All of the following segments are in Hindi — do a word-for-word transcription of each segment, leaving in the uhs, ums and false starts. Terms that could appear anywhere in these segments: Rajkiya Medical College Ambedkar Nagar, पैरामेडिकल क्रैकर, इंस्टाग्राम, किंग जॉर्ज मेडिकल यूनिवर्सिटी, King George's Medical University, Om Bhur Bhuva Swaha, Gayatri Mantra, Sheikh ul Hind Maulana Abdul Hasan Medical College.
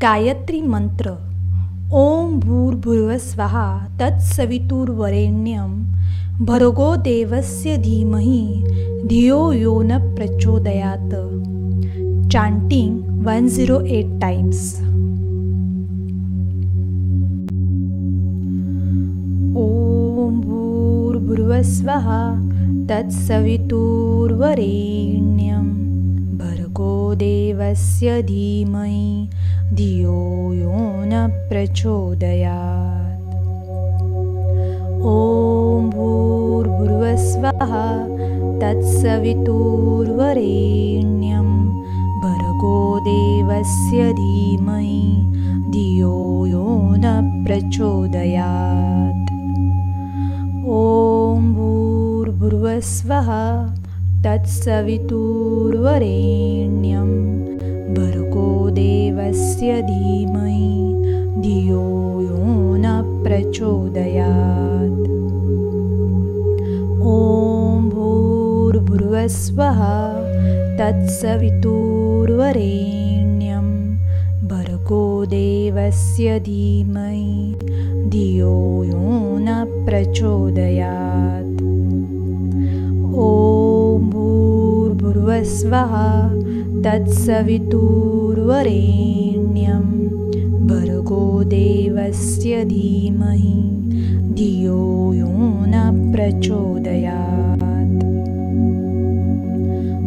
गायत्री मंत्र ओम भूर भुव स्वाहा तत्सवितुर्वरेण्यं भर्गो देवस्य धीमहि धियो यो न प्रचोदयात्। Chanting one hundred eight times. ओम भूर भुव स्वाहा तत्सवितुर्वरेण्यं भर्गो देवस्य धीमहि धियो यो न प्रचोदयात्। ओम भूर्भुवः स्वाहा तत्सवितुर्वरेण्यं भर्गो देवस्य धीमहि धियो यो न प्रचोदयात्। ओम भूर्भुवः स्वाहा तत्सवितुर्वरेण्यं भर्गो देवस्य धीमहि धियो यो न प्रचोदयात्। ओम भूर्भुवः स्वाहा तत्सवितुर्वरेण्यं भर्गो देवस्य धीमहि धियो यो न प्रचोदयात्। ओम भूर्भुवः स्वाहा तत्सवितुर्वरेण्यं भर्गो देवस्य धीमहि धियो यो न प्रचोदयात्।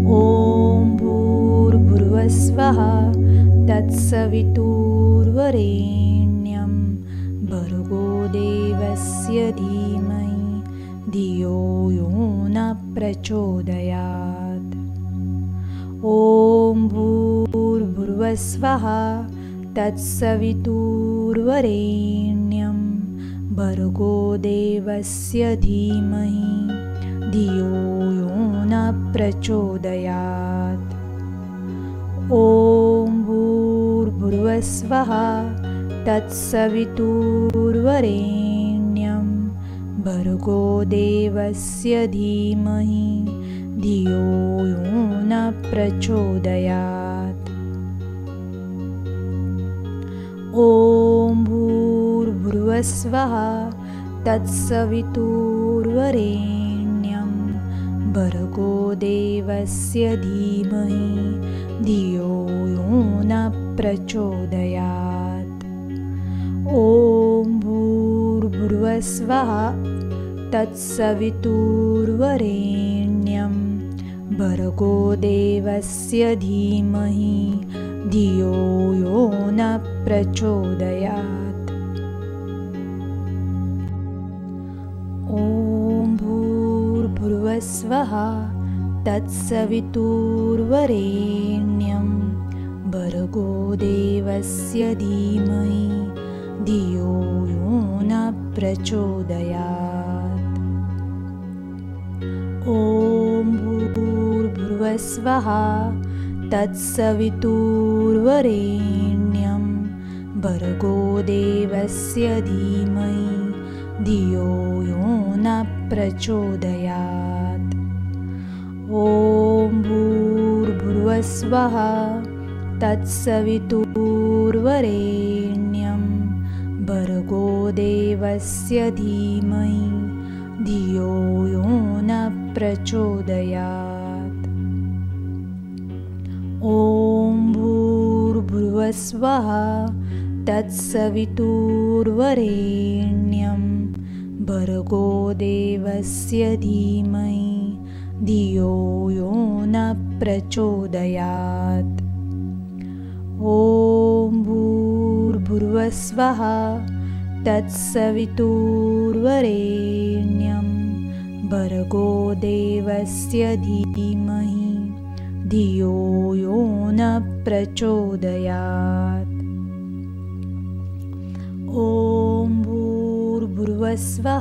ओम भूर्भुवः स्वाहा तत्सवितुर्वरेण्यं भर्गो देवस्य धीमहि धियो यो न प्रचोदयात्। ओम भूर्भुवः स्वाहा तत्सवितुर्वरेण्यं भर्गो देवस्य धीमहि धियो यो न प्रचोदयात्। ओम भूर्भुवः स्वाहा तत्सवितुर्वरेण्यं भर्गो देवस्य धीमहि धियो यो न प्रचोदयात्। ओम भूर्भुवः स्वाहा तत्सवितुर्वरेण्यं भर्गो देवस्य धीमहि धियो यो न प्रचोदयात्। ओम भूर्भुवः स्वाहा तत्सवितुर्वरेण्यं भर्गो देवस्य धीमहि धियो यो न प्रचोदयात्। ओम भूर्भुवः स्वाहा तत्सवितुर्वरेण्यं भर्गो देवस्य धीमहि धियो यो न प्रचोदयात्। ओम भूर्भुवः स्वाहा तत्सवितुर्वरेण्यं भर्गो देवस्य धीमहि धियो यो न प्रचोदयात्। ओम भूर्भुवः स्वाहा तत्सवितुर्वरेण्यं भर्गो देवस्य धीमहि धियो यो न प्रचोदयात्। ओम भूर्भुवः स्वाहा तत्सवितुर्वरेण्यं भर्गो देवस्य धीमहि धियो यो न प्रचोदयात्। ओम भूर्भुवः स्वाहा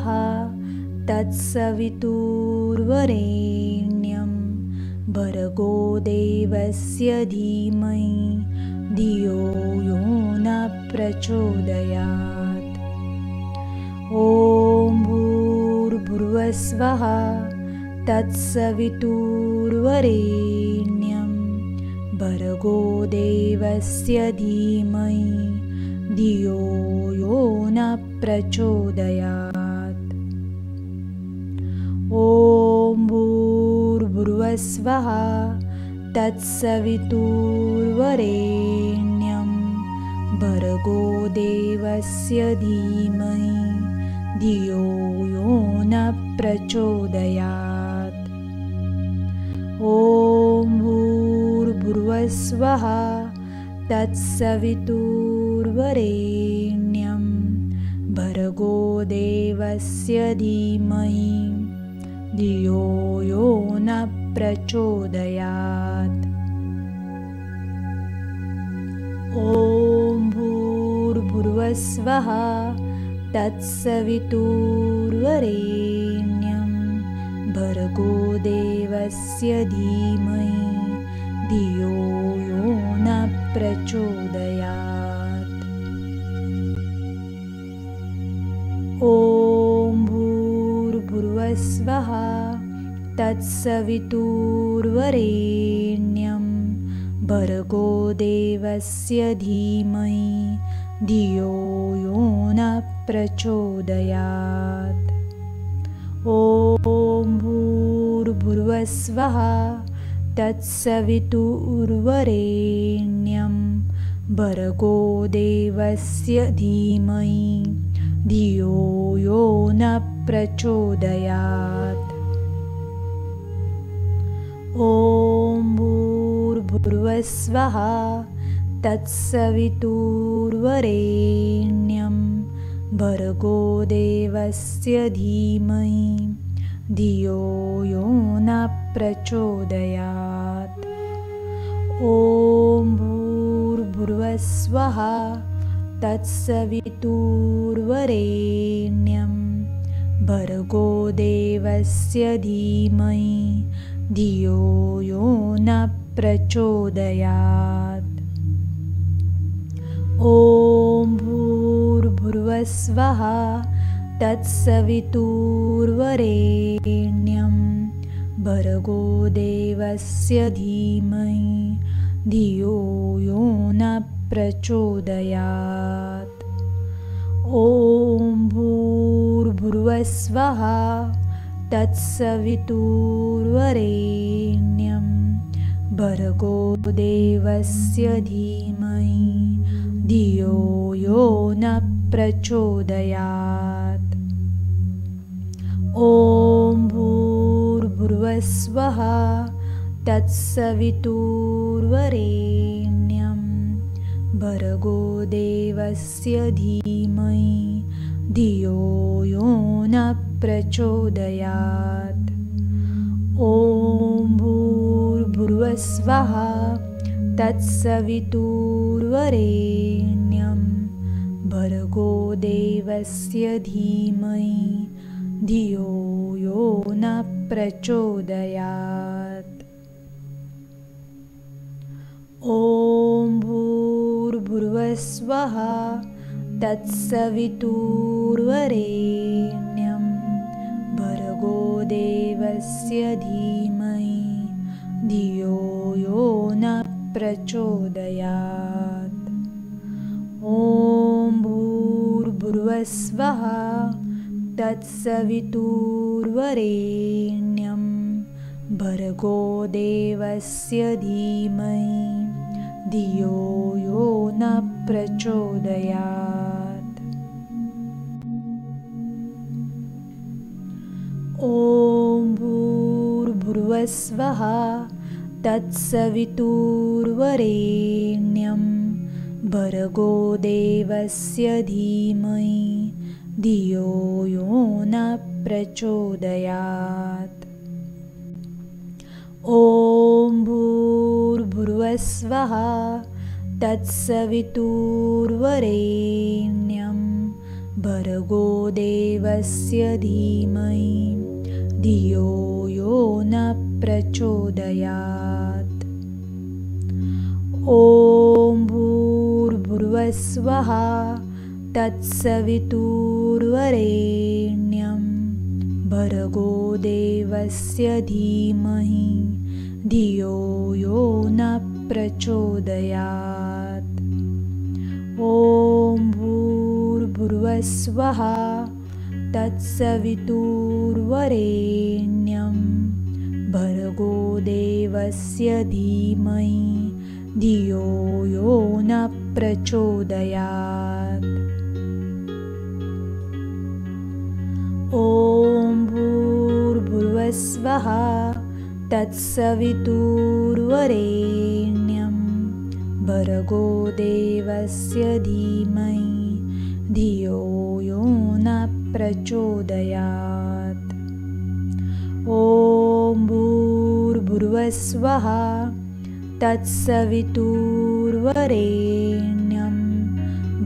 तत्सवितुर्वरेण्यं भर्गो देवस्य धीमहि धियो यो न प्रचोदयात्। ओम भूर्भुवः स्वाहा तत्सवितुर्वरेण्यं भर्गो देवस्य धीमहि धियो यो न प्रचोदयात्। ओम भूर्भुवः स्वाहा तत्सवितुर्वरेण्यं भर्गो देवस्य धीमहि धियो यो न प्रचोदयात्। ॐ भूर्भुवः स्वहा तत्सवितुर्वरेण्यं भर्गो देवस्य धीमहि धियो यो न प्रचोदयात्। ॐ भूर्भुवः स्वहा तत्सवितुर्वरेण्यं भर्गो देवस्य धीमहि धियो यो न प्रचोदयात्। ॐ भूर्भुवः स्वहा तत्सवितुर्वरेण्यं भर्गो देवस्य धीमहि धियो यो न प्रचोदयात्। ॐ भूर्भुवः स्वहा तत्सवितुर्वरेण्यं भर्गो देवस्य धीमहि धियो यो न प्रचोदयात्। ॐ भूर्भुवः स्वहा तत्सवितुर्वरेण्यं भर्गो देवस्य धीमहि धियो यो न प्रचोदयात्। ॐ भूर्भुवः स्वहा तत्सवितुर्वरेण्यं भर्गो देवस्य धीमहि धियो यो न प्रचोदयात्। ॐ भूर्भुवः स्वहा तत्सवितुर्वरेण्यं भर्गो देवस्य धीमहि धियो यो न प्रचोदयात्। ॐ भूर्भुवः स्वहा तत्सवितुर्वरेण्यं भर्गो देवस्य धीमहि धियो यो न प्रचोदयात्। ॐ भूर्भुवः स्वहा तत्सवितुर्वरेण्यं भर्गो देवस्य धीमहि धियो यो न प्रचोदयात्। ॐ भूर्भुवः स्वहा तत्सवितुर्वरेण्यं भर्गो देवस्य धीमहि धियो यो न प्रचोदयात्। ॐ भूर्भुवः स्वहा तत्सवितुर्वरेण्यं भर्गो देवस्य धीमहि धियो यो न प्रचोदयात्। ॐ भूर्भुवः स्वहा तत्सवितुर्वरेण्यं भर्गो देवस्य धीमहि धियो यो न प्रचोदयात्। ॐ भूर्भुवः स्वहा तत्सवितुर्वरेण्यं भर्गो देवस्य धीमहि धियो यो न प्रचोदयात्। ॐ भूर्भुवः स्वहा तत्सवितुर्वरेण्यं भर्गो देवस्य धीमहि धियो यो न प्रचोदयात्। ॐ भूर्भुवः स्वहा तत्सवितुर्वरेण्यं भर्गो देवस्य धीमहि धियो यो न प्रचोदयात्। ॐ भूर्भुवः स्वहा तत्सवितुर्वरेण्यं भर्गो देवस्य धीमहि धियो यो न प्रचोदयात्। ॐ भूर्भुवः स्वहा तत्सवितुर्वरेण्यं भर्गो देवस्य धीमहि धियो यो न प्रचोदयात्। ॐ भूर्भुवः स्वहा तत्सवितुर्वरेण्यं भर्गो देवस्य धीमहि धियो यो न प्रचोदयात्। ॐ भूर्भुवः स्वहा तत्सवितुर्वरेण्यं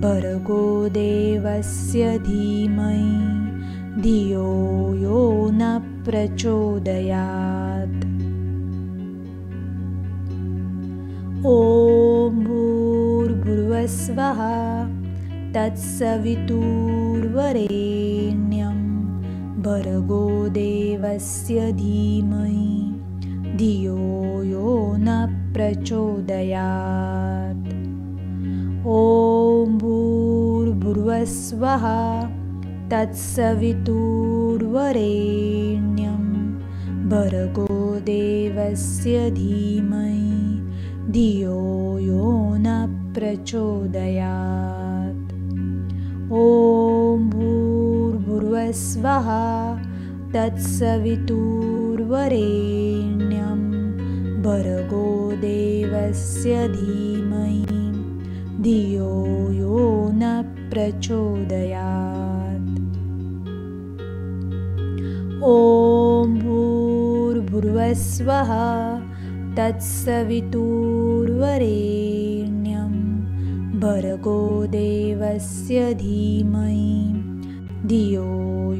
भर्गो देवस्य धीमहि धियो यो न प्रचोदयात्। ॐ भूर्भुवः स्वहा तत्सवितुर्वरेण्यं भर्गो देवस्य धीमहि धियो यो न प्रचोदयात्। ॐ भूर्भुवः स्वहा तत्सवितुर्वरेण्यं भर्गो देवस्य धीमहि धियो यो न प्रचोदयात्। ॐ भूर्भुवः स्वहा तत्सवितुर्वरेण्यं भर्गो देवस्य धीमहि धियो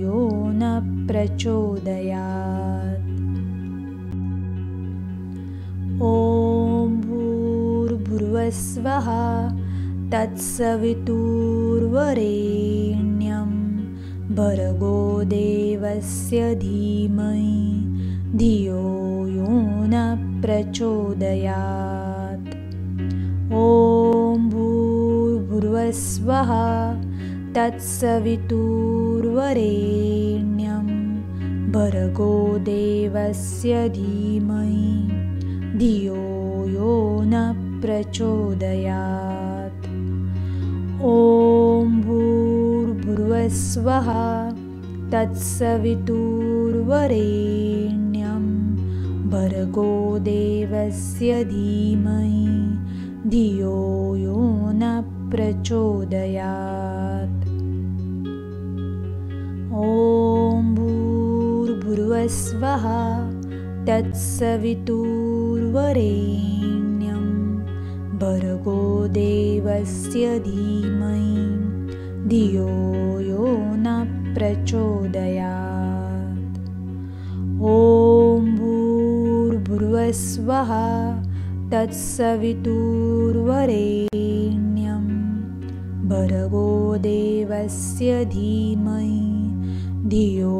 यो न प्रचोदयात्। ॐ भूर्भुवः स्वहा तत्सवितुर्वरेण्यं भर्गो देवस्य धीमहि धियो यो न प्रचोदयात्। ॐ भूर्भुवः स्वहा तत्सवितुर्वरेण्यं भर्गो देवस्य धीमहि धियो यो न प्रचोदयात्। ॐ भूर्भुवः स्वहा तत्सवितुर्वरेण्यं भर्गो देवस्य धीमहि धियो यो न प्रचोदयात्। ॐ भूर्भुवः स्वहा तत्सवितुर्वरेण्यं भर्गो देवस्य धीमहि धियो यो न प्रचोदयात्। ॐ भूर्भुवः स्वहा तत्सवितुर्वरेण्यं भर्गो देवस्य धीमहि धियो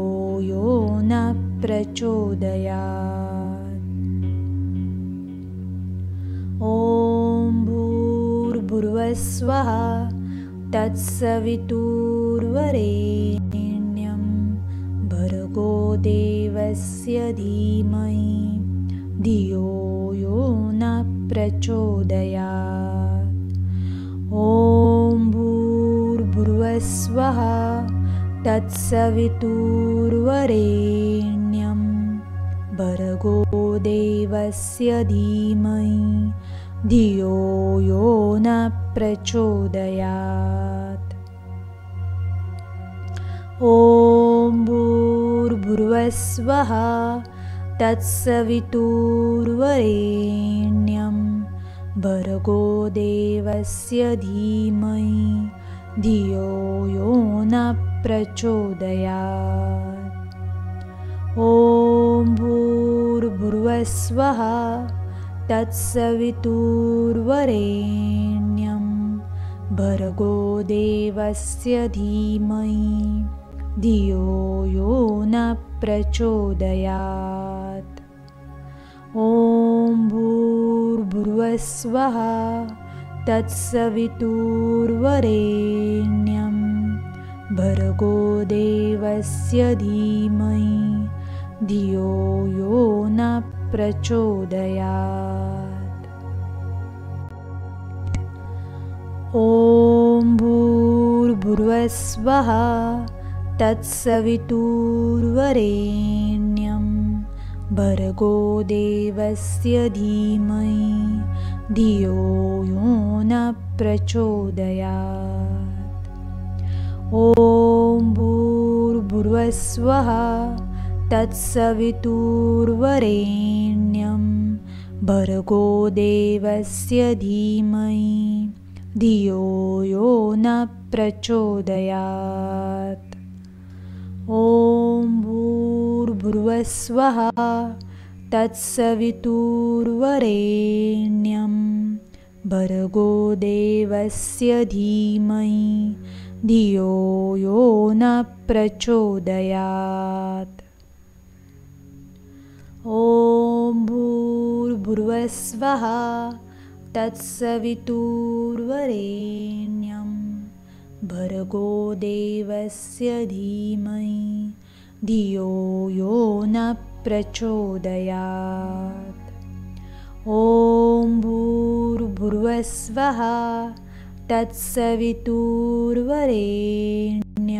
यो न प्रचोदयात्। ॐ भूर्भुवः स्वहा तत्सवितुर्वरेण्यं भर्गो देवस्य धीमहि धियो यो न प्रचोदयात्। ॐ भूर्भुवः स्वहा तत्सवितुर्वरेण्यं भर्गो देवस्य धीमहि धियो यो न प्रचोदयात्। ॐ भूर्भुवः स्वहा तत्सवितुर्वरेण्यं भर्गो देवस्य धीमहि धियो यो न प्रचोदयात्। ॐ भूर्भुवः स्वहा तत्सवितुर्वरेण्यं भर्गो देवस्य धीमहि धियो यो न प्रचोदयात्। ॐ भूर्भुवः स्वहा तत्सवितुर्वरेण्यं भर्गो देवस्य धीमहि धियो यो न प्रचोदयात्। ॐ भूर्भुवः स्वहा तत्सवितुर्वरेण्यं भर्गो देवस्य धीमहि धियो यो न प्रचोदयात्। ॐ भूर्भुवः स्वहा तत्सवितुर्वरेण्यं भर्गो देवस्य धीमहि धियो यो न प्रचोदयात्। ॐ भूर्भुवः स्वहा तत्सवितुर्वरेण्यं भर्गो देवस्य धीमहि धियो यो न प्रचोदयात्। ॐ भूर्भुवः स्वहा तत्सवितुर्वरेण्यं भर्गो देवस्य धीमहि धियो यो न प्रचोदयात्। ॐ भूर्भुवः स्वहा तत्सवितुर्वरेण्यं भर्गो देवस्य धीमहि धियो यो न प्रचोदयात्। ॐ भूर्भुवः स्वहा तत्सवितुर्वरेण्यं भर्गो देवस्य धीमहि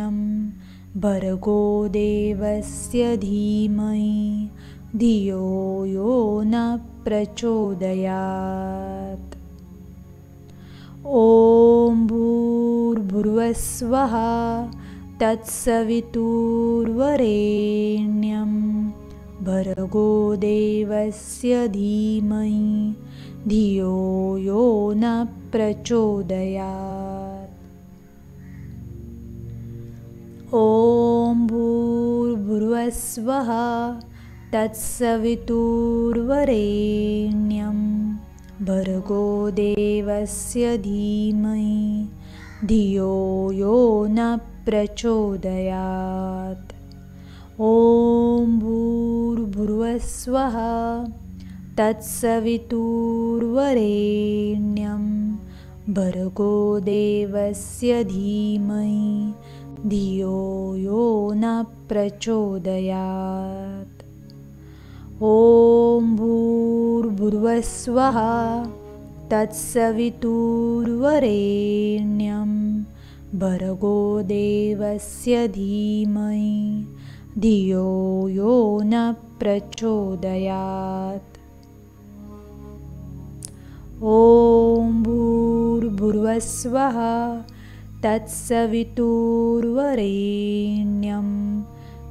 धियो यो न प्रचोदयात्। ॐ भूर्भुवः स्वहा तत्सवितुर्वरेण्यं भर्गो देवस्य धीमहि धियो यो न प्रचोदयात्। ॐ भूर्भुवः स्वहा तत्सवितुर्वरेण्यं भर्गो देवस्य धीमहि धियो यो न प्रचोदयात्। ॐ भूर्भुवः स्वहा तत्सवितुर्वरेण्यं भर्गो देवस्य धीमहि धियो यो न प्रचोदयात्। ॐ भूर्भुवः स्वहा तत्सवितुर्वरेण्यं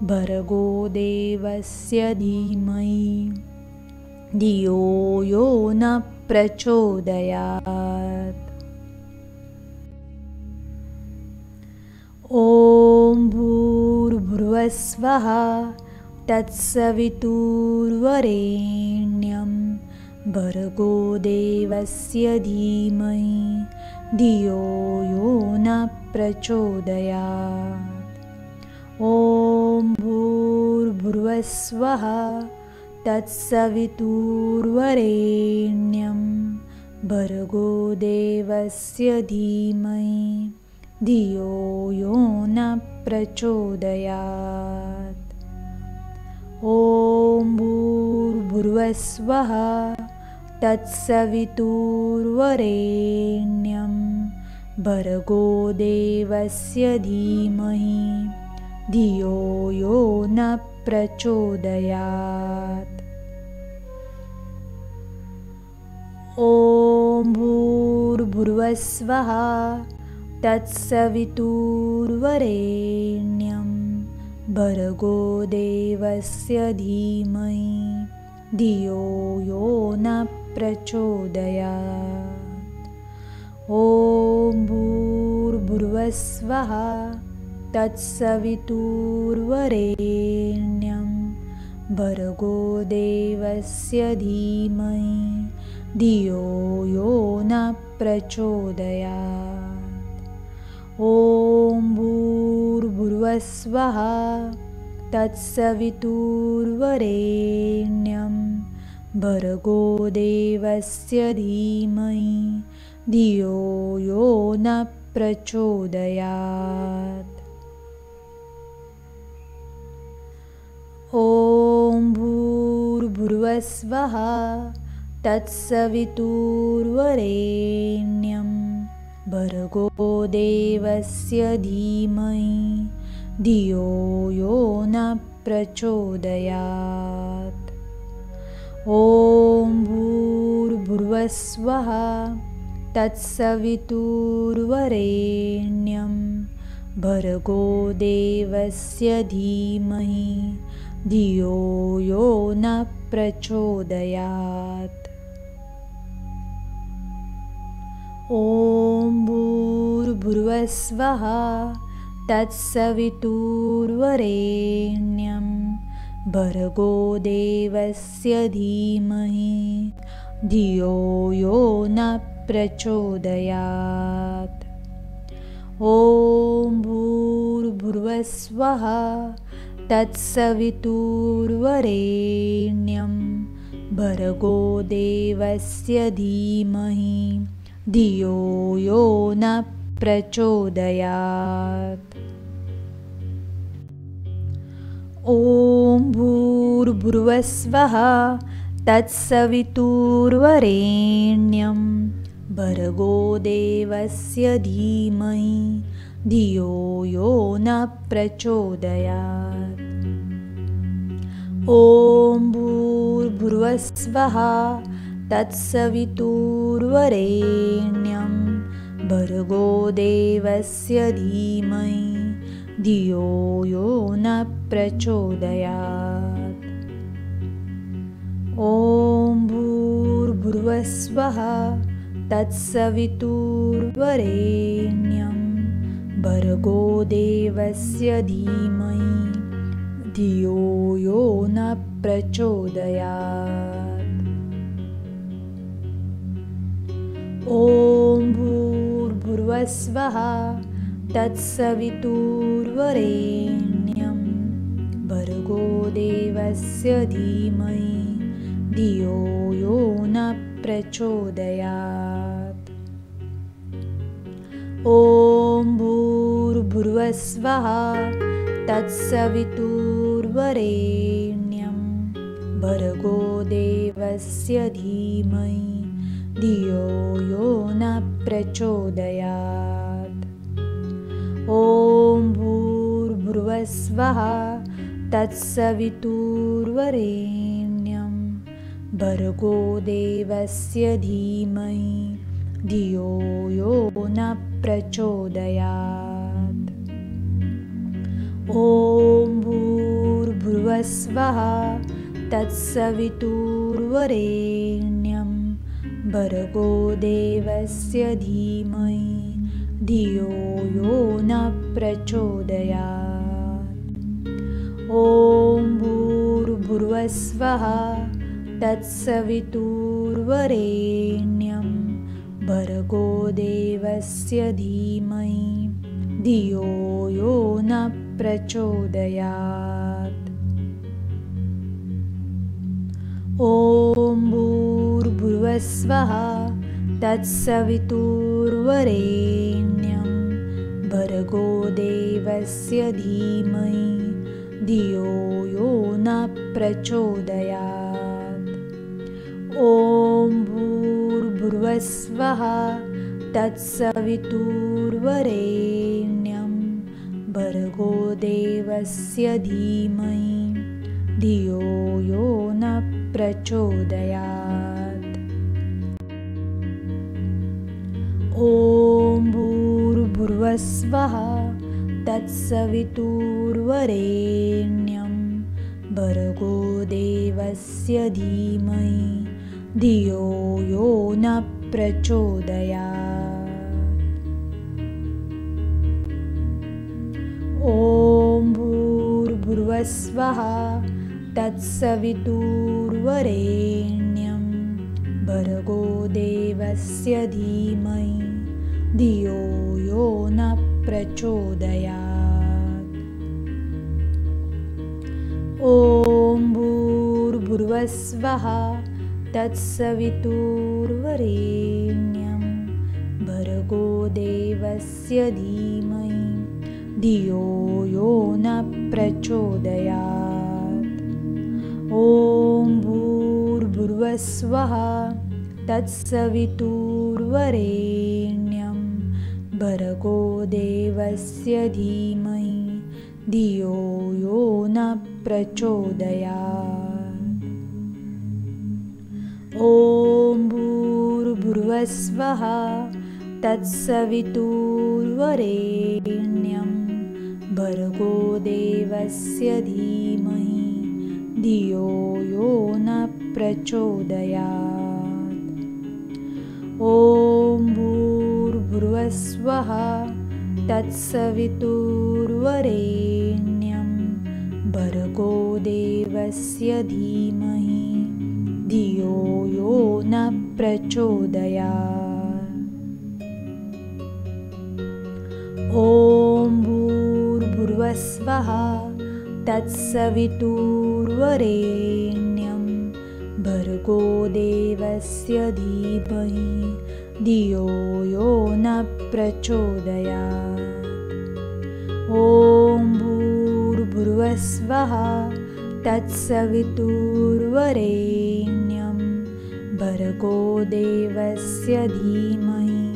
भर्गो देवस्य धीमहि धियो यो न प्रचोदयात्। ॐ भूर्भुवः स्वहा तत्सवितुर्वरेण्यं भर्गो देवस्य धीमहि धियो यो न प्रचोदयात्। ॐ भूर्भुवः स्वहा तत्सवितुर्वरेण्यं भर्गो देवस्य धीमहि धियो यो न प्रचोदयात्। ॐ भूर्भुवः स्वहा तत्सवितुर्वरेण्यं भर्गो देवस्य धीमहि धियो यो न प्रचोदयात्। ॐ भूर्भुवः स्वहा तत्सवितुर्वरेण्यं भर्गो देवस्य धीमहि धियो यो न प्रचोदयात्। ॐ भूर्भुवः स्वहा तत्सवितुर्वरेण्यं भर्गो देवस्य धीमहि धियो यो न प्रचोदयात्। ॐ भूर्भुवः स्वहा तत्सवितुर्वरेण्यं भर्गो देवस्य धीमहि धियो यो न प्रचोदयात्। ॐ भूर्भुवः स्वहा तत्सवितुर्वरेण्यं भर्गो देवस्य धीमहि धियो यो न प्रचोदयात्। ओम भूर्भुवः स्वः तत्सवितुर्वरेण्यं भर्गो देवस्य धीमहि धियो यो न प्रचोदयात्। ओम भूर्भुवः स्वः तत्सवितुर्वरेण्यं भर्गो देवस्य धीमहि धियो यो न प्रचोदयात्। ओम भूर्भुवः स्वः तत्सवितुर्वरेण्यं भर्गो देवस्य धीमहि धियो यो न प्रचोदयात्। ओम भूर्भुवः स्वः तत्सवितुर्वरेण्यं भर्गो देवस्य धीमहि धियो यो न प्रचोदयात्। ओम भूर्भुवः स्वः तत्सवितुर्वरेण्यं भर्गो देवस्य धीमहि धियो यो न प्रचोदयात्। ओम भूर्भुवः स्वः तत्सवितुर्वरेण्यं भर्गो देवस्य धीमहि धियो यो न प्रचोदयात्। ओम भूर्भुवः स्वः तत्सवितुर्वरेण्यं भर्गो देवस्य धीमहि धियो यो न प्रचोदयात्। ओम भूर्भुवः स्वः तत्सवितुर्वरेण्यं भर्गो देवस्य धीमहि धियो यो न प्रचोदयात्। ओम भूर्भुवः स्वः तत्सवितुर्वरेण्यं भर्गो देवस्य धीमहि धियो यो न प्रचोदयात्। ओम भूर्भुवः स्वः तत्सवितुर्वरेण्यं भर्गो देवस्य धीमहि धियो यो न प्रचोदयात्। ओम भूर्भुवः स्वः तत्सवितुर्वरेण्यं भर्गो देवस्य धीमहि धियो यो न प्रचोदयात्। ओम भूर्भुवः स्वः तत्सवितुर्वरेण्यं भर्गो देवस्य धीमहि धियो यो न प्रचोदयात्। ओम भूर्भुवः स्वः तत्सवितुर्वरेण्यं भर्गो देवस्य धीमहि धियो यो न प्रचोदयात्। ओम भूर्भुवः स्वः तत्सवितुर्वरेण्यं भर्गो देवस्य धीमहि धियो यो न प्रचोदयात्। ओम भूर्भुवः स्वः तत्सवितुर्वरेण्यं भर्गो देवस्य धीमहि धियो यो न प्रचोदयात्। ओम भूर्भुवः स्वः तत्सवितुर्वरेण्यं भर्गो देवस्य धीमहि धियो यो न प्रचोदयात्। ओम भूर्भुवः स्वः तत्सवितुर्वरेण्यं भर्गो देवस्य धीमहि धियो यो न प्रचोदयात्। ॐ भूर्भुवः स्वः तत्सवितुर्वरेण्यं भर्गो देवस्य धीमहि धियो यो न प्रचोदयात्। ॐ भूर्भुवः स्वः तत्सवितुर्वरेण्यं भर्गो देवस्य धीमहि धियो यो न प्रचोदयात्। ॐ भूर्भुवः स्वः तत्सवितुर्वरेण्यं भर्गो देवस्य धीमहि धियो यो न प्रचोदयात्। ॐ भूर्भुवः स्वः तत्सवितुर्वरेण्यं भर्गो देवस्य धीमहि धियो यो न प्रचोदयात्। ॐ भूर्भुवः स्वः तत्सवितुर्वरेण्यं भर्गो देवस्य धीमहि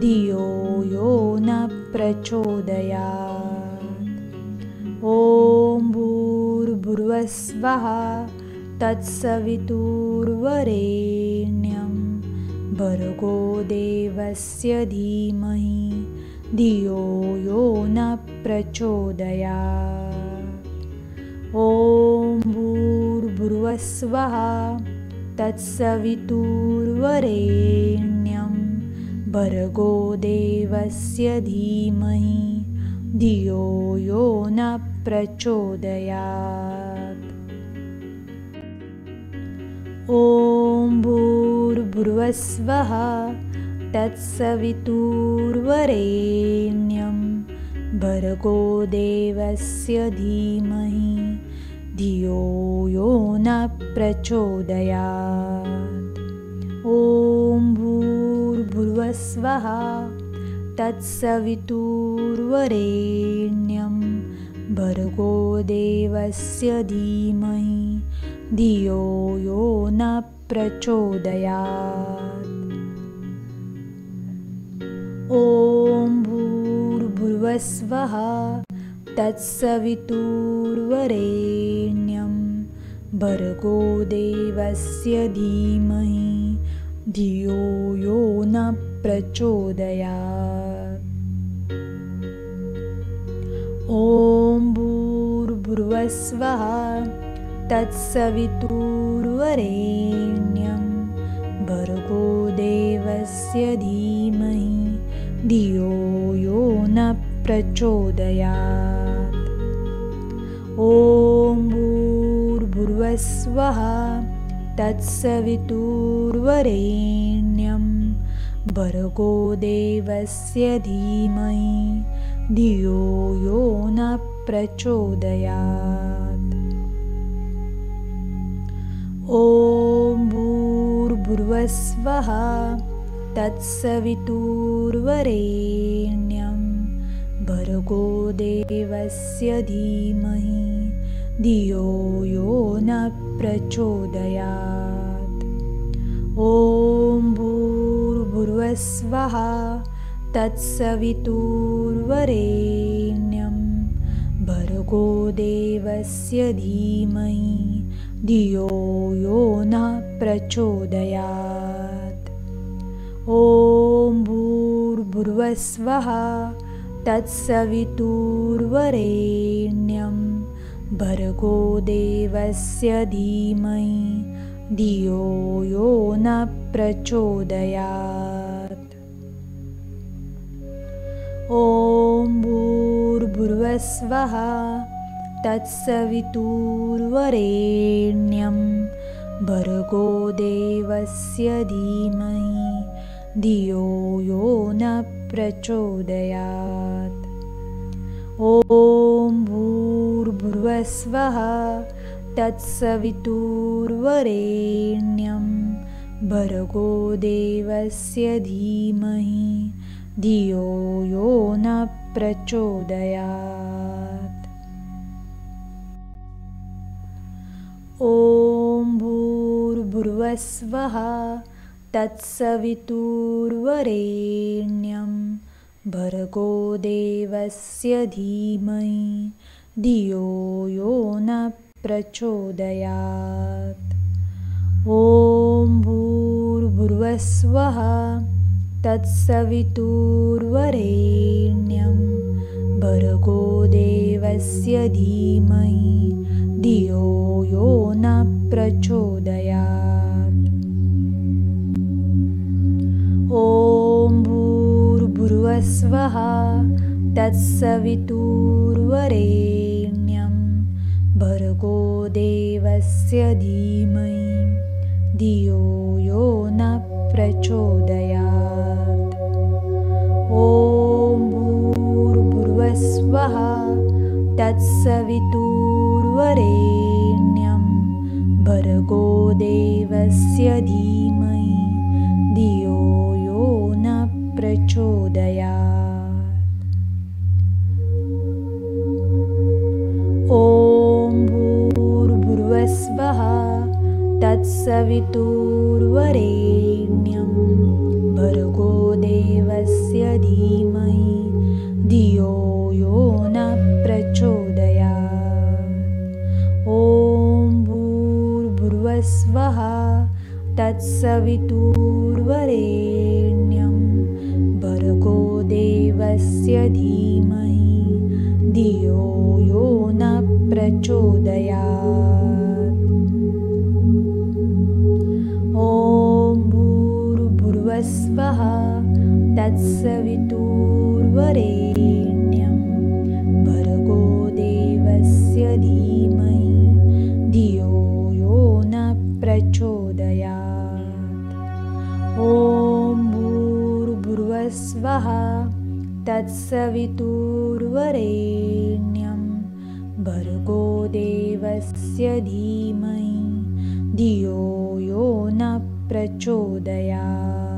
धियो यो न प्रचोदयात्। ॐ भूर्भुवः स्वः तत्सवितुर्वरेण्यं भर्गो देवस्य धीमहि धियो यो न प्रचोदयात्। ॐ भूर्भुवः स्वः तत्सवितुर्वरेण्यं भर्गो देवस्य धीमहि धियो यो न प्रचोदयात्। ॐ भूर्भुवः स्वः तत्सवितुर्वरेण्यं भर्गो देवस्य धीमहि धियो यो न प्रचोदयात्। ॐ भूर्भुवः स्वः तत्सवितुर्वरेण्यं भर्गो देवस्य धीमहि धियो यो न प्रचोदयात्। ॐ भूर्भुवः स्वः तत्सवितुर्वरेण्यं भर्गो देवस्य धीमहि धियो यो न प्रचोदयात्। ॐ भूर्भुवः स्वः तत्सवितुर्वरेण्यं भर्गो देवस्य धीमहि धियो यो न प्रचोदयात्। ॐ भूर्भुवः स्वः तत्सवितुर्वरेण्यं भर्गो देवस्य धीमहि धियो यो न प्रचोदयात्। ॐ भूर्भुवः स्वः तत्सवितुर्वरेण्यं भर्गो देवस्य धीमहि धियो यो न प्रचोदयात्। ॐ भूर्भुवः स्वः तत्सवितुर्वरेण्यं भर्गो देवस्य धीमहि धियो यो न प्रचोदयात्। ॐ भूर्भुवः स्वः तत्सवितुर्वरेण्यं भर्गो देवस्य धीमहि धियो यो न प्रचोदयात्। ॐ भूर्भुवः स्वः तत्सवितुर्वरेण्यं भर्गो देवस्य धीमहि धियो यो न प्रचोदयात्। ॐ भूर्भुवः स्वः तत्सवितुर्वरेण्यं भर्गो देवस्य धीमहि धियो यो न प्रचोदयात्। ॐ भूर्भुवः स्वहा तत्सवितुर्वरेण्यं भर्गो देवस्य धीमहि धियो यो न प्रचोदयात्। ॐ भूर्भुवः स्वहा तत्सवितुर्वरेण्यं भर्गो देवस्य धीमहि धियो यो न प्रचोदयात्। ॐ भूर्भुवः स्वहा तत्सवितुर्वरेण्यं भर्गो देवस्य धीमहि धियो यो न प्रचोदयात्। ॐ भूर्भुवः स्वहा तत्सवितुर्वरेण्यं भर्गो देवस्य धीमहि धियो यो न प्रचोदयात्। ॐ भूर्भुवः स्वहा तत्सवितुर्वरेण्यं भर्गो देवस्य धीमहि धियो यो न प्रचोदयात्। ॐ भूर्भुवः स्वहा तत्सवितुर्वरेण्यं भर्गो देवस्य धीमहि धियो यो न प्रचोदयात्। ॐ भूर्भुवः स्वहा तत्सवितुर्वरेण्यं भर्गो देवस्य धीमहि धियो यो न प्रचोदयात्। ॐ भूर्भुवः स्वहा तत्सवितुर्वरेण्यं भर्गो देवस्य धीमहि धियो यो न प्रचोदयात्।